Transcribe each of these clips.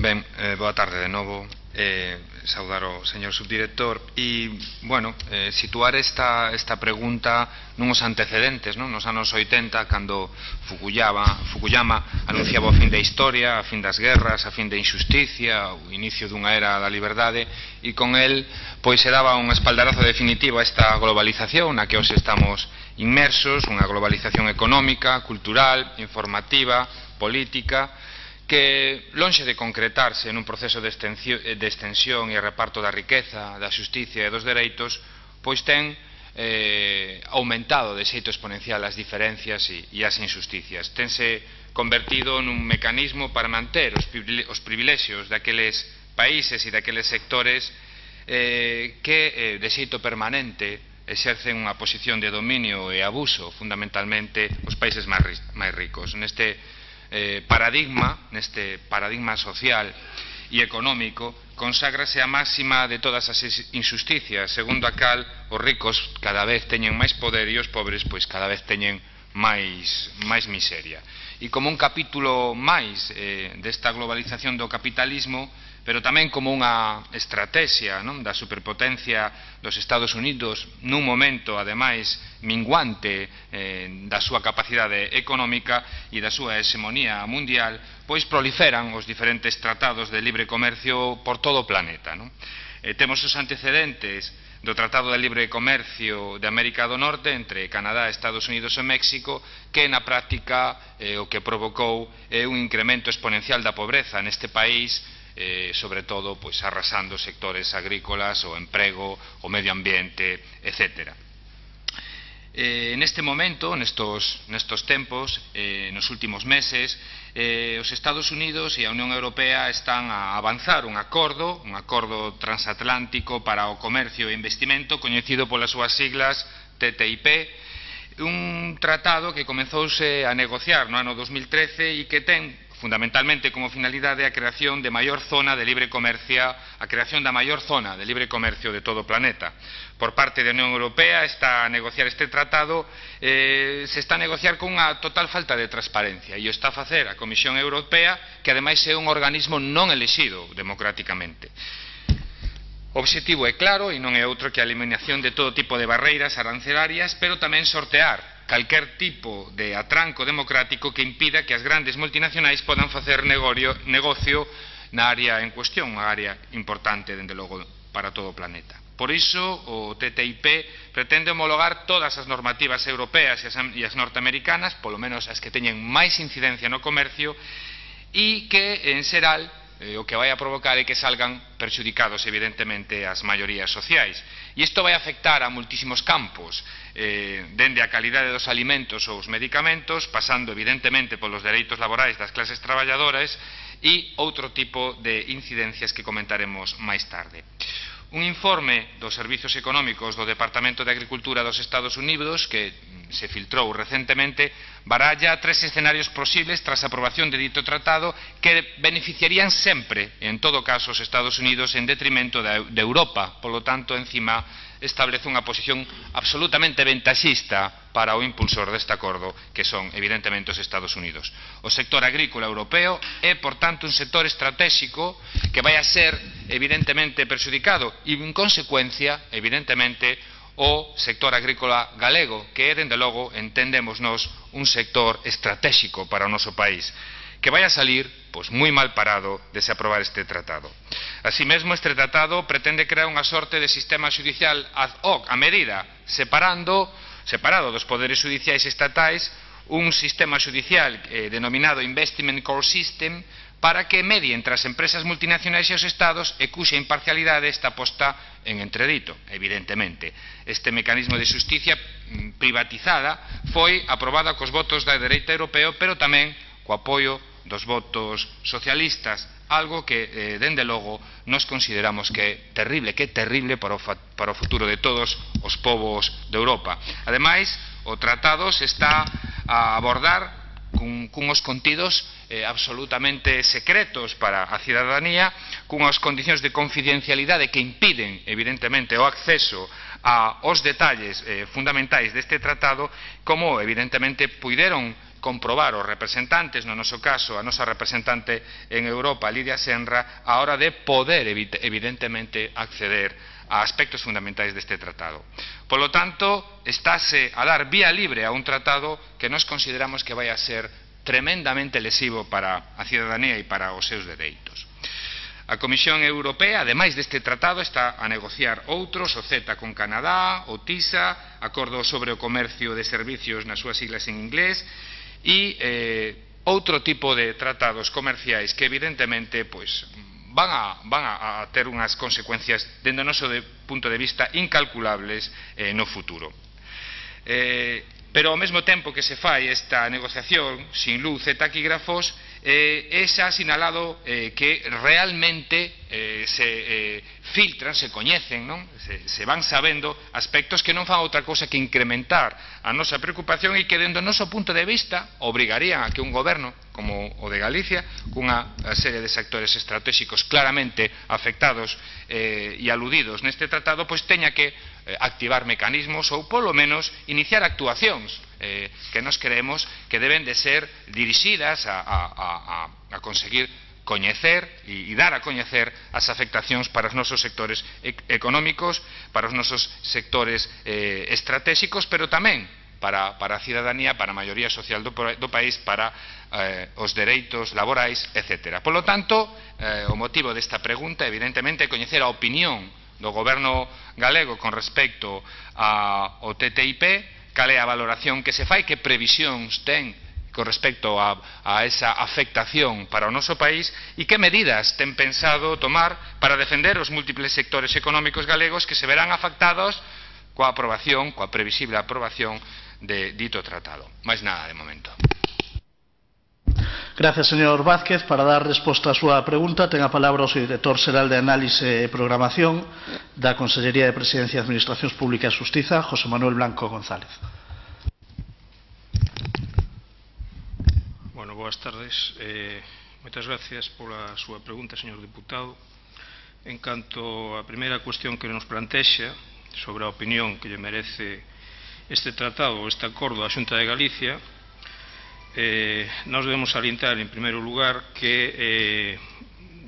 Ben, boa tarde de novo. Saudar ao señor subdirector e, bueno, situar esta pregunta nunos antecedentes, non? Nos anos 80, cando Fukuyama anunciaba o fin da historia, a fin das guerras, a fin da injusticia, o inicio dunha era da liberdade, e con el pois se daba un espaldarazo definitivo a esta globalización na que hoxe estamos inmersos, unha globalización económica, cultural, informativa, política, que lonxe de concretarse nun proceso de extensión e reparto da riqueza, da xusticia e dos dereitos, pois ten aumentado de xeito exponencial as diferencias e as injusticias. Tense convertido nun mecanismo para manter os privilexios daqueles países e daqueles sectores que de xeito permanente exercen unha posición de dominio e abuso, fundamentalmente os países máis ricos. Neste paradigma social e económico conságrase a máxima de todas as injusticias, segundo a cal os ricos cada vez teñen máis poder e os pobres pois cada vez teñen máis miseria. E como un capítulo máis desta globalización do capitalismo, pero tamén como unha estrategia da superpotencia dos Estados Unidos nun momento, ademais, minguante da súa capacidade económica e da súa hexemonía mundial, pois proliferan os diferentes tratados de libre comercio por todo o planeta. Temos os antecedentes do Tratado de Libre Comercio de América do Norte entre Canadá, Estados Unidos e México, que na práctica o que provocou é un incremento exponencial da pobreza neste país, sobre todo pois arrasando sectores agrícolas, o emprego, o medio ambiente, etc. Neste momento, nestos tempos, nos últimos meses, os Estados Unidos e a Unión Europea están a avanzar un acordo transatlántico para o comercio e investimento, coñecido polas súas siglas TTIP, un tratado que comezouse a negociar no ano 2013 e que ten fundamentalmente como finalidade a creación da maior zona de libre comercio de todo o planeta. Por parte da Unión Europea está a negociar este tratado, se está a negociar con unha total falta de transparencia, e o está a facer a Comisión Europea, que ademais é un organismo non elexido democráticamente. O obxectivo é claro e non é outro que a eliminación de todo tipo de barreiras arancelarias, pero tamén sortear calquer tipo de atranco democrático que impida que as grandes multinacionais podan facer negocio na área en cuestión, unha área importante, dende logo, para todo o planeta. Por iso, o TTIP pretende homologar todas as normativas europeas e as norteamericanas, polo menos as que teñen máis incidencia no comercio, e que, en xeral, o que vai a provocar é que salgan perxudicados, evidentemente, as maiorías sociais. E isto vai afectar a multísimos campos, dende a calidade dos alimentos ou os medicamentos, pasando, evidentemente, polos dereitos laborais das clases traballadoras e outro tipo de incidencias que comentaremos máis tarde. Un informe dos servizos económicos do Departamento de Agricultura dos Estados Unidos, que se filtrou recentemente, baralla tres escenarios posibles tras a aprobación de dito tratado que beneficiarían sempre, en todo caso, os Estados Unidos en detrimento de Europa. Polo tanto, encima, establece unha posición absolutamente ventaxista para o impulsor deste acordo, que son, evidentemente, os Estados Unidos. O sector agrícola europeo é, por tanto, un sector estratégico que vai a ser, evidentemente, perxudicado e, en consecuencia, evidentemente, o sector agrícola galego, que é, dende logo, entendemos nós, un sector estratégico para o noso país, que vai a salir pois moi mal parado de se aprobar este tratado. Así mesmo, este tratado pretende crear unha sorte de sistema judicial ad hoc, a medida, separado dos poderes judiciais estatais, un sistema judicial denominado Investment Court System, para que medie entre as empresas multinacionais e os estados e cuxa imparcialidade está posta en entredito, evidentemente. Este mecanismo de xusticia privatizada foi aprobado cos votos da dereita europeo, pero tamén co apoio dos votos socialistas, algo que, dende logo, nos consideramos que é terrible para o futuro de todos os povos de Europa. Ademais, o tratado se está a abordar cunhos contidos absolutamente secretos para a cidadanía, cunhas condicións de confidencialidade que impiden, evidentemente, o acceso aos detalles fundamentais deste tratado, como, evidentemente, puideron comprobar os representantes, no noso caso, a nosa representante en Europa, Lidia Senra, a hora de poder, evidentemente, acceder a aspectos fundamentais deste tratado. Polo tanto, estáse a dar vía libre a un tratado que nos consideramos que vai a ser tremendamente lesivo para a cidadanía e para os seus dereitos. A Comisión Europea, ademais deste tratado, está a negociar outros, o CETA con Canadá, o TISA, acordo sobre o comercio de servicios nas súas siglas en inglés, e outro tipo de tratados comerciais que evidentemente van a ter unhas consecuencias dende o noso punto de vista incalculables no futuro. Pero ao mesmo tempo que se fai esta negociación sin luz e taquígrafos, se ha sinalado que realmente se filtran, se coñecen, se van sabendo aspectos que non fan outra cosa que incrementar a nosa preocupación e que dentro do noso punto de vista obrigarían a que un goberno como o de Galicia, cunha serie de sectores estratégicos claramente afectados e aludidos neste tratado, pois teña que activar mecanismos ou polo menos iniciar actuacións que nos creemos que deben de ser dirixidas a conseguir coñecer e dar a coñecer as afectacións para os nosos sectores económicos, para os nosos sectores estratégicos, pero tamén para a cidadanía, para a maioría social do país, para os dereitos laborais, etc. Por lo tanto, o motivo desta pregunta, evidentemente, é coñecer a opinión do goberno galego con respecto ao TTIP, cal é a valoración que se fai, que previsións ten con respecto a esa afectación para o noso país e que medidas ten pensado tomar para defender os múltiples sectores económicos galegos que se verán afectados coa aprobación, coa previsible aprobación de dito tratado. Máis nada de momento. Gracias, señor Vázquez. Para dar resposta á súa pregunta, ten a palabra o director xeral de Análise e Programación da Consellería de Presidencia e Administracións Públicas e Xustiza, José Manuel Blanco González. Bueno, boas tardes. Moitas gracias pola súa pregunta, señor deputado. En canto á primeira cuestión que nos plantexa sobre a opinión que lle merece este tratado, este acordo da Xunta de Galicia, nós debemos salientar en primeiro lugar que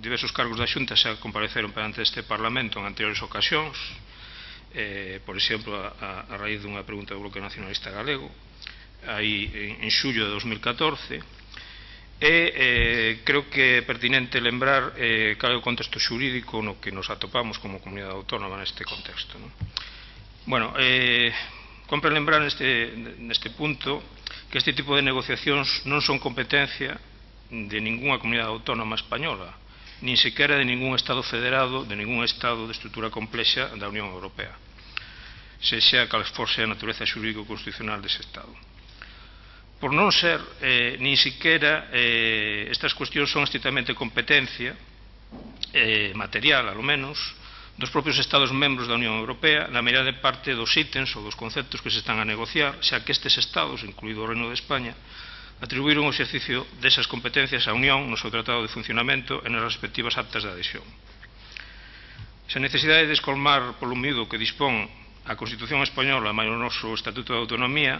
diversos cargos da Xunta xa compareceron perante este Parlamento en anteriores ocasións, por exemplo, a raíz dunha pregunta do Bloque Nacionalista Galego aí en xullo de 2014, e creo que é pertinente lembrar cal é o contexto xurídico no que nos atopamos como comunidade autónoma neste contexto. Bueno, compre lembrar neste punto que este tipo de negociacións non son competencia de ninguna comunidade autónoma española, nin sequera de ningún Estado federado, de ningún Estado de estrutura complexa da Unión Europea, se xa cal fose a natureza xurídico-constitucional dese Estado. Por non ser, nin sequera, estas cuestións son estrictamente competencia, material, alo menos, dos propios Estados membros da Unión Europea na medida de parte dos ítems ou dos conceptos que se están a negociar, xa que estes Estados, incluído o Reino de España, atribuíron o exercicio desas competencias á Unión no seu Tratado de Funcionamento e nas respectivas actas de adhesión. Se a necesidade de descolmar polo miúdo que dispón a Constitución Española máis o noso Estatuto de Autonomía,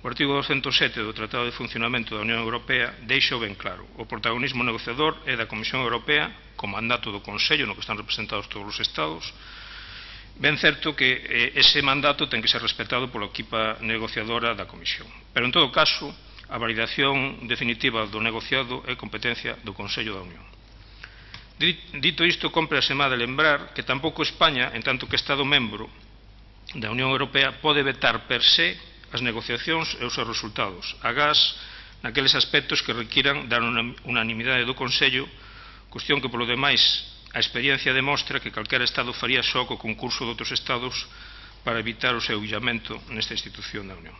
o artigo 207 do Tratado de Funcionamento da Unión Europea deixou ben claro: o protagonismo negociador é da Comisión Europea, con mandato do Consello, no que están representados todos os Estados. Ben certo que ese mandato ten que ser respetado pola equipa negociadora da Comisión. Pero, en todo caso, a validación definitiva do negociado é competencia do Consello da Unión. Dito isto, compre asemá de lembrar que tampouco España, en tanto que Estado membro da Unión Europea, pode vetar per se as negociacións e os seus resultados, agás naqueles aspectos que requiran da unanimidade do Consello, cuestión que, polo demais, a experiencia demostra que calquera Estado faría só co concurso de outros Estados para evitar o seu illamento nesta institución da Unión.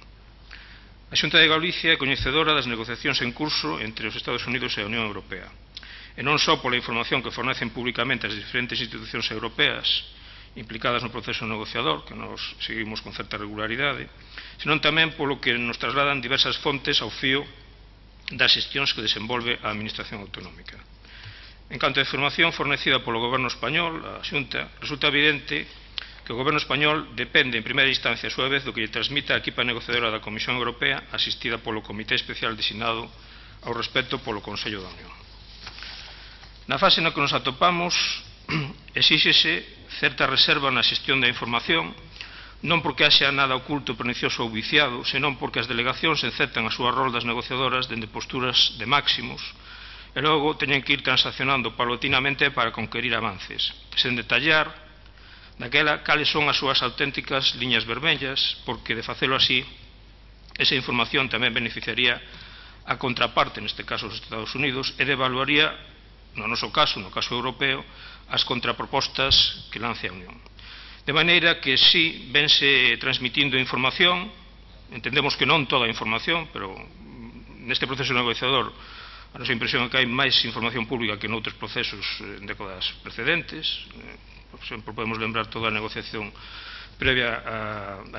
A Xunta de Galicia é coñecedora das negociacións en curso entre os Estados Unidos e a Unión Europea, e non só pola información que fornecen públicamente as diferentes institucións europeas implicadas no proceso negociador, que nos seguimos con certa regularidade, senón tamén polo que nos trasladan diversas fontes ao fío das xestións que desenvolve a Administración Autonómica. En canto á información fornecida polo Goberno español, a Xunta, resulta evidente que el Gobierno español depende en primera instancia a su vez de lo que le transmita a equipa negociadora da Comisión Europea asistida polo Comité Especial designado ao respecto polo Consello da Unión. Na fase na que nos atopamos exíxese certa reserva na xestión da información, non porque haxa nada oculto, pernicioso ou viciado, senón porque as delegacións aceptan a súa rol das negociadoras dende posturas de máximos e logo teñen que ir transaccionando paulatinamente para conquerir avances, sen detallar daquela cales son as súas auténticas liñas vermellas, porque de facelo así esa información tamén beneficiaría a contraparte, neste caso os Estados Unidos, e devaluaría, no noso caso, no caso europeo, as contrapropostas que lance a Unión. De maneira que si vense transmitindo información, entendemos que non toda a información, pero neste proceso negociador a nosa impresión é que hai máis información pública que noutros procesos en décadas precedentes. Por exemplo, podemos lembrar toda a negociación previa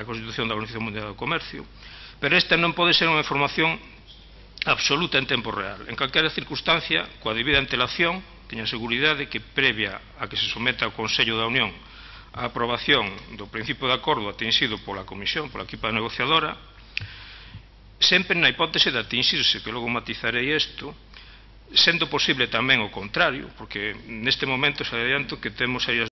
á Constitución da Organización Mundial do Comercio, pero esta non pode ser unha información absoluta en tempo real. En calquera circunstancia, coa debida antelación, teña seguridade que previa a que se someta ao Consello da Unión a aprobación do principio de acordo atingido pola Comisión, pola equipa negociadora, sempre na hipótese de atingirse, que logo matizarei isto, sendo posible tamén o contrario, porque neste momento se adianto que temos aí